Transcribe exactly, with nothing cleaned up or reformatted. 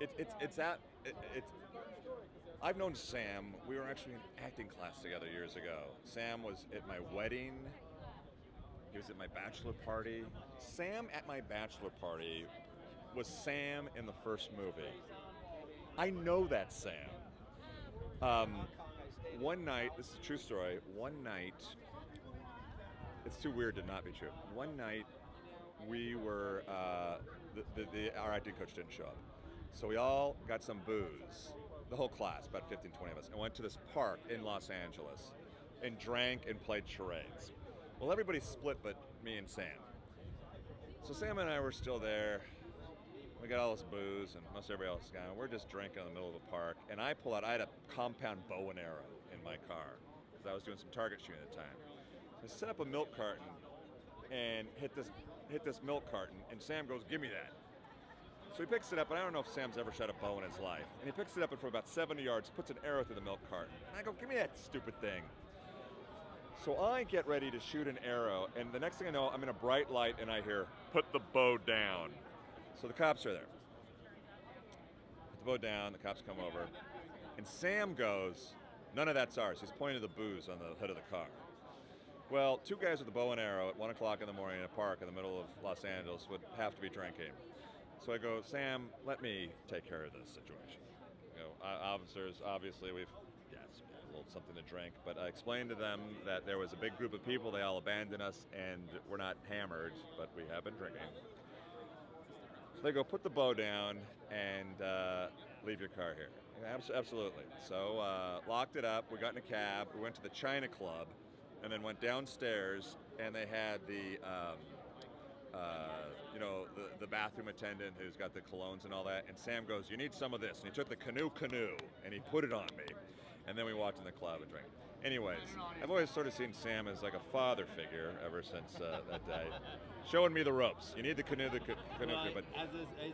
it, it's it's at it, it's. I've known Sam. We were actually in acting class together years ago. Sam was at my wedding. He was at my bachelor party. Sam at my bachelor party was Sam in the first movie. I know that Sam. Um, one night, this is a true story, one night, it's too weird to not be true. One night, we were, uh, the, the, the, our acting coach didn't show up. So we all got some booze, the whole class, about fifteen, twenty of us, and went to this park in Los Angeles and drank and played charades. Well, everybody split but me and Sam. So Sam and I were still there. We got all this booze and most everybody else gone. We're just drinking in the middle of the park. And I pull out, I had a compound bow and arrow in my car because I was doing some target shooting at the time. So I set up a milk carton and hit this, hit this milk carton, and Sam goes, "Give me that." So he picks it up, and I don't know if Sam's ever shot a bow in his life. And he picks it up, and for about seventy yards, puts an arrow through the milk carton. And I go, "Give me that stupid thing." So I get ready to shoot an arrow, and the next thing I know, I'm in a bright light, and I hear, "Put the bow down." So the cops are there. Put the bow down, the cops come over, and Sam goes, "None of that's ours." He's pointing to the booze on the hood of the car. Well, two guys with a bow and arrow at one o'clock in the morning in a park in the middle of Los Angeles would have to be drinking. So I go, "Sam, let me take care of this situation." You know, officers, obviously we've, yes, a little something to drink, but I explained to them that there was a big group of people, they all abandoned us, and we're not hammered, but we have been drinking. So they go, "Put the bow down and uh, leave your car here." Absolutely. So uh, locked it up. We got in a cab. We went to the China Club, and then went downstairs. And they had the, um, uh, you know, the, the bathroom attendant who's got the colognes and all that. And Sam goes, "You need some of this." And he took the canoe canoe and he put it on me. And then we walked in the club and drank. Anyways, I've always sort of seen Sam as like a father figure ever since uh, that day, showing me the ropes. You need the canoe, the canoe, but.